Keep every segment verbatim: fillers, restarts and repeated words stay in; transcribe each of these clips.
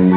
Tell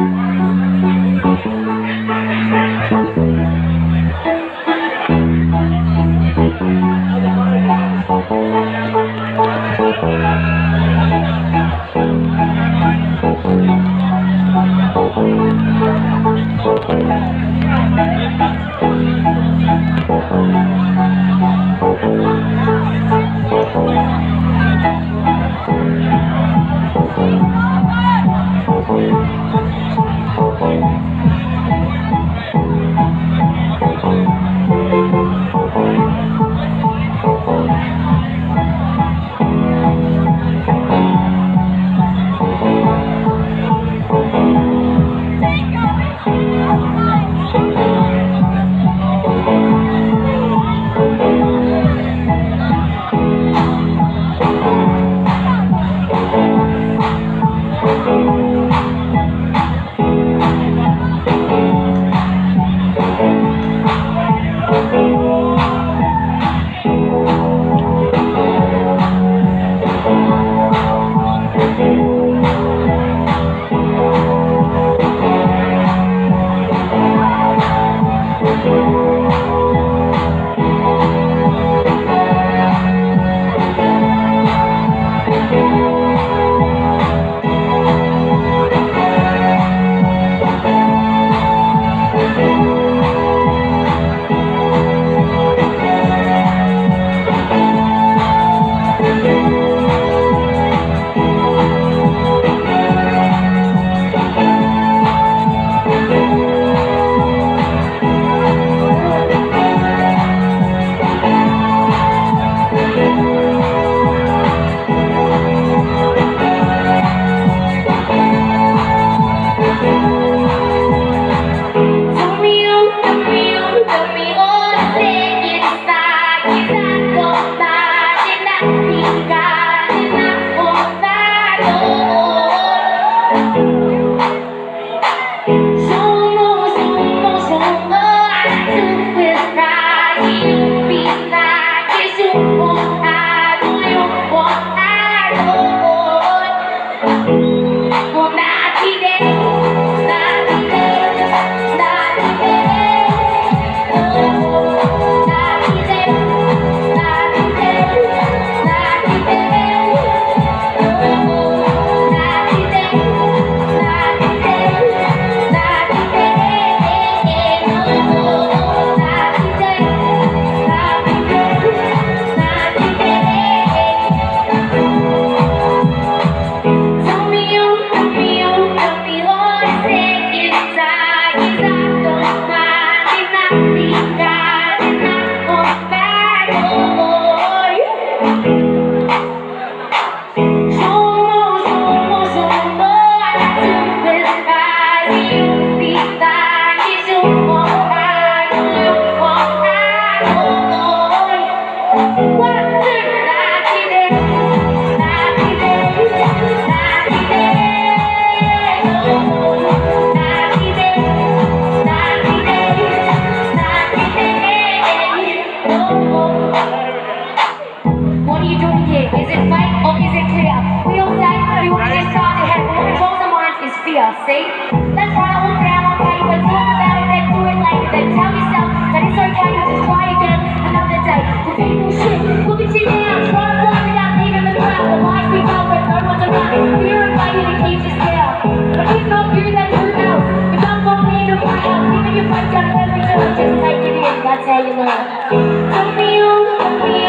me you, tell me you.